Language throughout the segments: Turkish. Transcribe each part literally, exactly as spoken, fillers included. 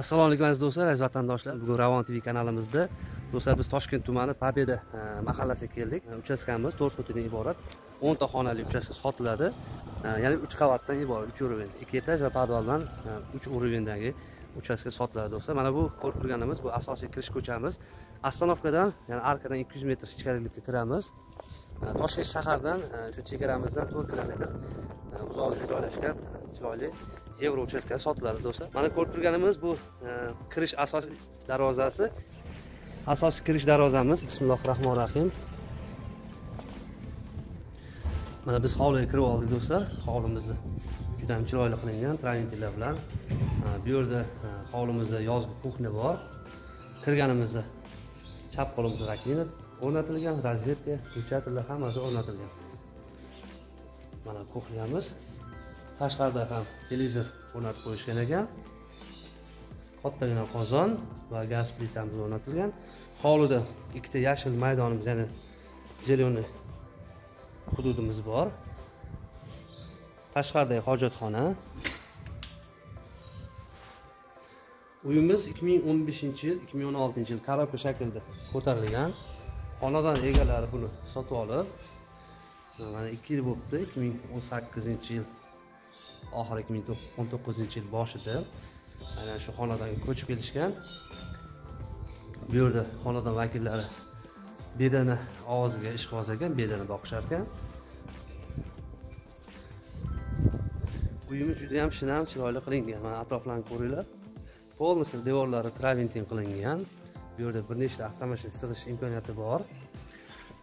Assalomu alaykum aziz do'stlar, aziz vatandoshlar. Bugun Ravon T V kanalimizda do'stlar biz Toshkent tumani Pobeda mahallasiga keldik. Uchastkamiz to'rt xonadondan iborat. o'n ta xonali uchastka sotiladi. Ya'ni uch qavatdan iborat, uch urovin, ikki etaj va podvaldan uch urovindagi uchastka sotiladi do'stlar. Mana bu ko'rib turganimiz bu asosiy kirish ko'chamiz. Astanovkadan, ya'ni arkadan ikki yuz metr ichkarilikka kiramiz. Toshkent shahardan shu chegaramizdan to'rt kilometr uzoqlikda joylashgan chiroyli Euro uchastkasi sotiladi do'stlar. Mana ko'rib turganimiz bu kirish asosiy darvozasi. Asosiy kirish darvozamiz. Bismillahirrahmanirrahim. Mana biz hovliga kirib oldik do'stlar. Hovlimiz juda ham chiroyli qilingan, treninglar bilan. Bu yerda hovlimizda yozgi kuxna bor. Kirganimizda chap qo'limizda raklina o'rnatilgan, razvedka, dvigatel hammasi o'rnatilgan. Mana kuxnamiz. Tashqarida ham televizor o'rnatib qo'yishgan ekan. Kattagina qozon va gaz plitamiz o'rnatilgan. Hovlida ikkita yashil maydonimiz, ya'ni zeleniy hududimiz bor. Tashqaridagi hojatxona. Uyimiz ikki ming o'n beshinchi yil, ikki ming o'n oltinchi yil qarabka shaklida ko'tarilgan. Xonadon egalari buni sotib olib, mana ikki yil bo'ldi, ikki ming o'n sakkizinchi yil oxiri ikki ming o'n to'qqizinchi yil boshida aynan shu xonadonga ko'chib kelishgan. Bu yerda xonadon vakillari bedana ovoziga ishqiboz ekan, bedana boqishar ekan. Uyimiz juda ham shinam chiroyli qilingan. Mana atroflarni ko'ringlar. Polnisi devorlari traventing qilingan. Bu yerda bir nechta avtomashin sig'ish imkoniyati bor.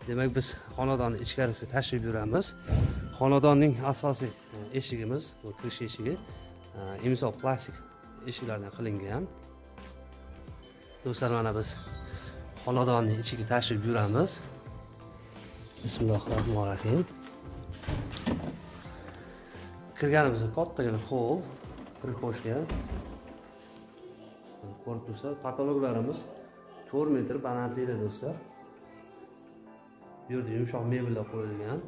Demak, biz xonadon ichkarisiga tashrif buyuramiz. Xonadonning asosiy eshigimiz, bu kirish eshigi imzo plastik eshiklardan qilingan. Do'stlar, mana biz xonadonning ichiga tashrif buyuramiz. Bismillahirrohmanirrohim. Kirganimizda kattagina hol, bir ko'shka. Ko'rib turibsiz, patologlarimiz to'rt metr balandlikda do'stlar. Bu yerda yumshoq mebellar qo'yilgan.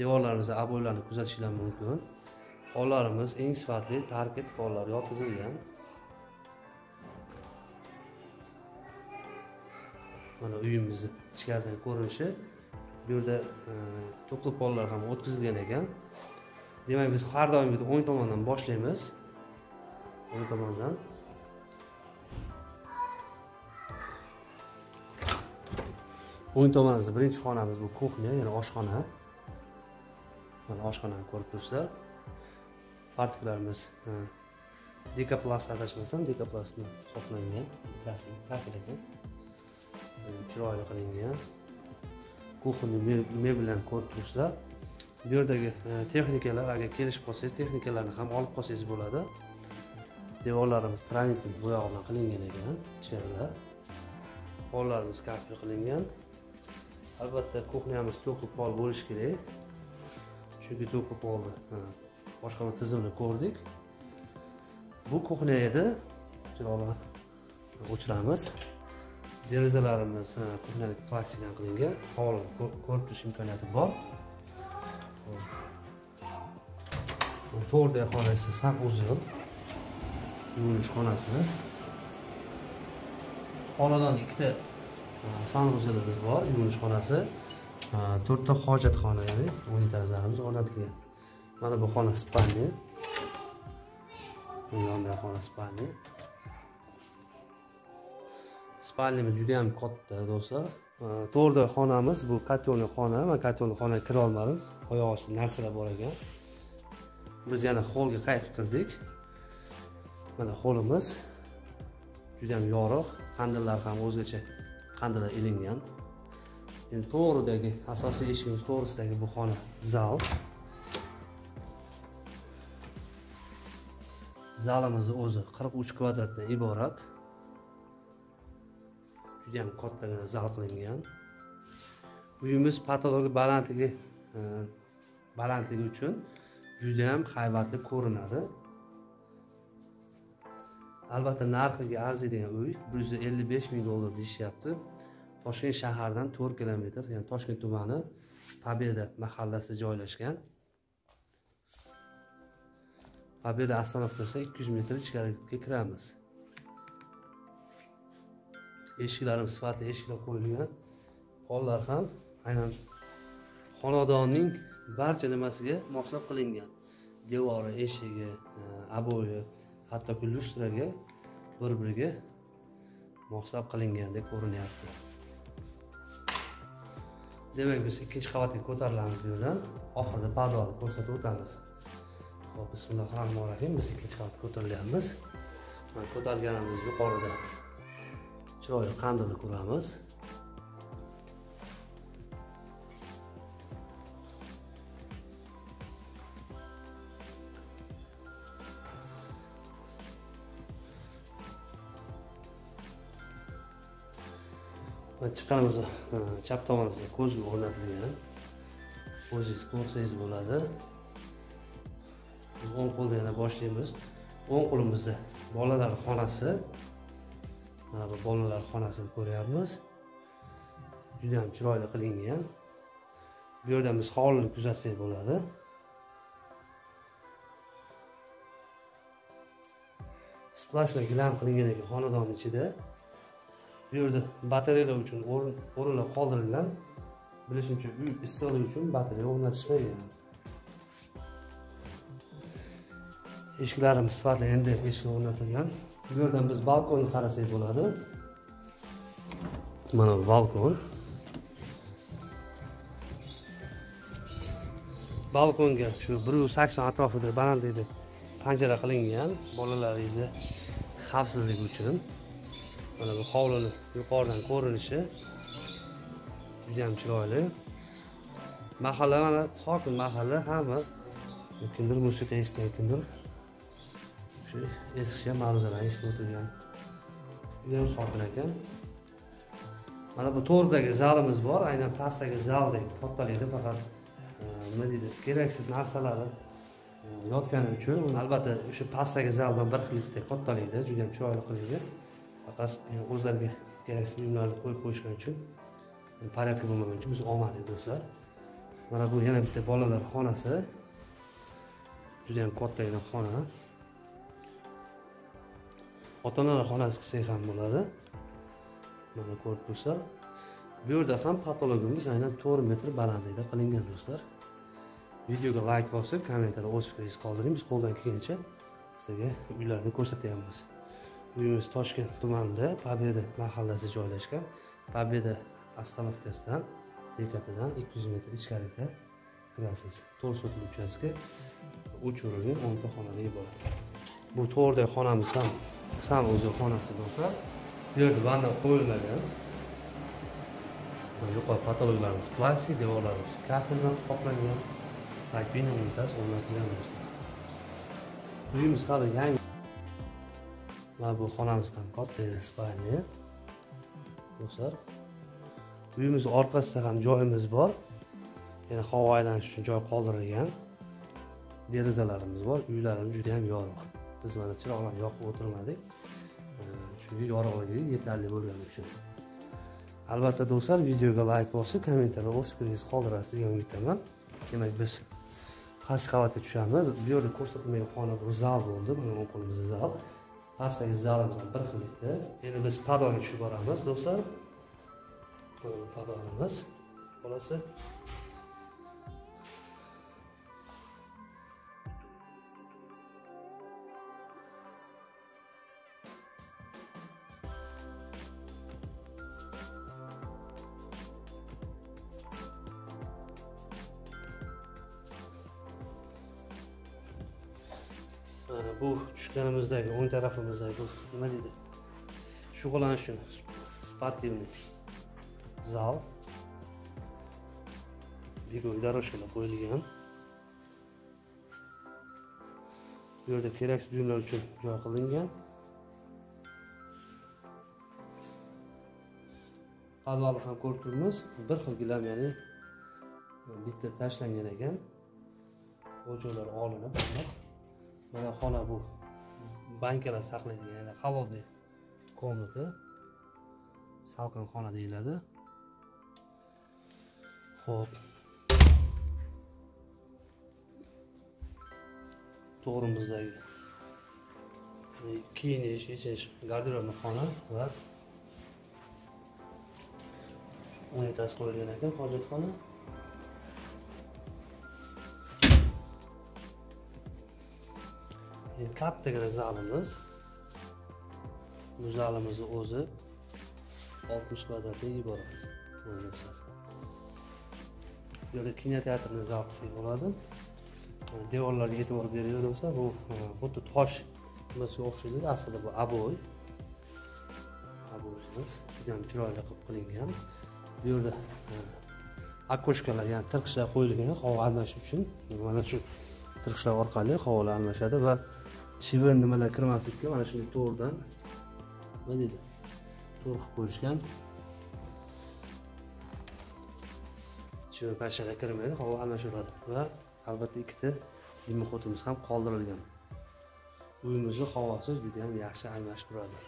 Devorlarimizda aboylarni kuzatishlar mumkin. Pollarimiz eng sifatli tarkib pollari yotqizilgan. Mana uyimizni ichkaridan ko'rinishi. Bu yerda to'qli pollar ham o'tkazilgan ekan. Demak, biz har doimgidek o'ng tomondan boshlaymiz. O'ng tomondan. O'ng tomonimizda birinchi xonamiz bu kuxnya, ya'ni oshxona. Mana oshxonani ko'rib turibsizlar. Fartiklarimiz dekaplast adashmasam, dekaplastni sotlangan, ta'kidlangan. Chiroyli qilingan. Kuxni mebellarni ko'rib turibsizlar. Bu yerdagi texnikalar, agar kelishib qolsangiz, texnikalarni ham olib qolsangiz bo'ladi. Devorlarimiz tranitli bo'yoq bilan qilingan ekan, ichkarilar. Pollarimiz kartli qilingan. Albatta, kuxnyamiz to'qib pol bo'lishi kerak. Chunki to'qib oldi. Boshqarma tizimini ko'rdik. Bu kuxna edi. Chiroyli o'chiramiz. Derazalarimiz kuxnalik plastikdan qilingan. Hovlini ko'rib turish imkoniyati bor. To'rtta xona esa sal uzun. Yuvinish xonasi. Xonadan ikkita sanuzilimiz bor, yuvinish xonasi. to'rtta hojatxona, ya'ni unitazlarimiz o'rnatilgan. Mana bu xona spalni. Bu yonda xona spalni. Spalnimiz juda ham katta do'stlar. to'rtta xonamiz bu kotelni xona. Men kotelni xonaga kira olmadim. Oyoq ostida narsalar bor ekan. Biz yana holga qaytib kirdik. Mana holimiz juda ham yorug'. Qandillar ham o'zgacha qandillar ilingan. Endi to'g'ridagi asosiy eshigimiz to'g'risidagi bu xona zal. Zalimiz o'zi qirq uch kvadratdan iborat. Juda ham kattagina zal qilingan. Uyimiz patologi balandligi balandligi uchun juda ham haybatli ko'rinadi. Albatta, narxiga arziydigan uy bir yuz ellik besh ming dollar deyishyapti. Toshkent shahardan to'rt kilometr, ya'ni Toshkent tumani Pobeda mahallasida joylashgan. Pobeda Astanovkasidan ikki yuz metr ichkariga kiramiz. eshiklarimiz sifatli eshiklar qo'yilgan. Pollar ham aynan xonadonning barcha nimasiga moslab qilingan. Devori, eshigi, aboyi, hatto lyustraga bir-biriga moslab qilingandek ko'rinyapti. Demak, biz ikkinchi qavatga ko'tarilamiz bu yerdan. Oxirida pardani ko'rsatib o'tamiz. Xo'p, bismillahirrohmanirrohim. Biz ikkinchi qavatga ko'tarilyapmiz. Mana ko'targanimiz yuqorida chiroyli qandilni ko'ramiz. Çıkanımızda çap tavanızda ko'zga o'rnatilgan. O'zingiz ko'rsangiz bo'ladi. O'ng qo'lda yana boshlaymiz. O'ng qo'limizda bolalar xonasi. Mana bu bolalar xonasini ko'ryapmiz. Juda ham chiroyli qilingan. Bu yerdan biz hovlini kuzatsak bo'ladi. Splashlar gilam qilingan ekan xonadon ichida. Bu yerda batareyalar uchun o'rin o'rinlar qoldirilgan. Bilishimcha uy issiqligi uchun batareya o'rnatishmagan. Eshiklarimiz sifatli endi eshik o'rnatilgan. Bu yerdan biz balkonni qarasak bo'ladi. Mana bu balkon. Balkonga shu bir yuz sakson atrofida balandlikda panjara qilingan, bolalaringizni xavfsizligi uchun. Mana bu hovlini yuqoridan ko'rinishi juda ham chiroyli. Mahalla mana sokin mahalla hamma kimdir musiqa eshitadi, kimdir shu eskicha ma'ruzalar eshitib o'tirgan. Juda ham sokin ekan. Mana bu to'rdagi zalimiz bor, aynan pastdagi zaldek kattalikda faqat nima deydi, keraksiz narsalarni yotgani uchun albatta o'sha pastdagi zaldan bir xilda kattalikda juda ham chiroyli qilingan. Faqat o'zlariga keraksiz buyumlarni qo'yib qo'yishgan uchun porядка bo'lmagan uchun biz olmadik do'stlar. Mana bu yana bitta bolalar xonasi. Juda ham kattagina xona. Ota-onalar xonasi qilsak ham bo'ladi. Mana ko'rib turibsizlar. Bu yerda ham patologimiz aynan to'rt metr balandlikda qilingan do'stlar. Videoga like bosib, kommentarda o'z fikringizni qoldiring. Biz qo'ldan kelgancha sizlarga uylarni ko'rsatyapmiz. Uyimiz Toshkent tumanida Pobeda mahallasi joylashgan. Pobeda avtostanovkasidan bekatidan ikki yuz metr ichkarida kirasiz. To'rt sotli uchastka, uch o'rinli o'n ta xonadan iborat. Bu to'rdagi xonamiz ham sal o'zi xonasi bo'lsa, bu yerda vanna qo'yilmagan. Yuqori patologlarimiz plastik, devorlarimiz kartondan qoplangan. Takvini unutasiz o'rnatilgan bo'lsa. Uyimiz hali yangi. Mana bu xonamizdan katta spalni. Do'stlar, uyimiz orqasida ham joyimiz bor. Yana havo aylanish uchun joy qoldirilgan. Derazalarimiz bor. Uylarimiz juda ham yorug'. Biz mana chiroqlarni yoqib o'tirmadik. Chunki yorug'lik yetarli bo'lgani uchun. Albatta do'stlar, videoga like bosib, kommentarda o'z fikringizni qoldirasiz degan umiddaman. Demak, biz past qavatga tushamiz. Bu yerda ko'rsatilmagan xona bu zal bo'ldi. Mana o'qimizda zal. Pastdagi zalimizdan bir xillikda. Endi biz podani tushib boramiz do'stlar. Bu podonimiz bolasi. Bu tushganimizdagi o'ng tarafimizdagi bu nima deydi? Shug'ullanish uchun sportivni zal. Begoy daraxtlar qo'yilgan. Bu yerda keraksiz buyumlar uchun joy qilingan. Podvalni ham ko'rib turibmiz. Bir xil gilam, ya'ni bitta tashlangan ekan. O'joqlar olinib, mana xona bu bankalar saqlanadigan, ya'ni холодный комната, salqin xona deyiladi. Xo'p. To'g'rimizdagi kiyinish, yechish, garderobni xona va unitasi qo'yilgan ekan, hojatxona. Endi kattagina zalimiz. Bu zalimizni o'zi oltmish kvadratga iboramiz. Bu yerda kinoteatrning zavqi bo'ladi. Devorlarga e'tibor beraversa, bu xuddi tosh nimasiga o'xshaydi. Aslida bu aboy. Aboyimiz juda chiroyli qilib qilingan. Bu yerda akoshkalar, ya'ni tirqishlar qo'yilgan, havo almashish uchun. Mana shu tirqishlar orqali havolar almashadi va chivin nimalar kirmaslikka mana shunday to'rdan nima deydi? To'r qilib qo'yishgan. Chivin pashshaga kirmaydi, havo almashadi va albatta ikkita limxotimiz ham qoldirilgan. Uyimizning havosi juda ham yaxshi almashib turadi.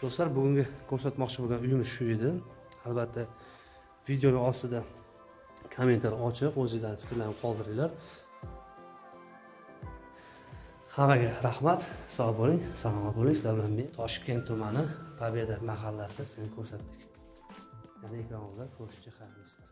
Do'stlar, bugungi ko'rsatmoqchi bo'lgan uyimiz shu edi. Albatta videoga ostida kommentar ochiq, o'zingizlar fikrlaringizni qoldiringlar. Hammaga rahmat, sog' bo'ling, salomat bo'ling. Sizlar bilan men Toshkent tumani Pobeda mahallasida sizni ko'rsatdik. Yana ekranlarda ko'rishcha xayrli.